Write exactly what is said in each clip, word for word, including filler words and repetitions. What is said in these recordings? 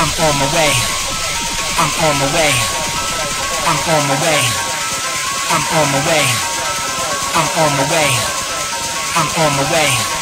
I'm on my way. I'm on my way. I'm on my way. I'm on my way. I'm on my way. I'm on my way.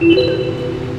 Thank you.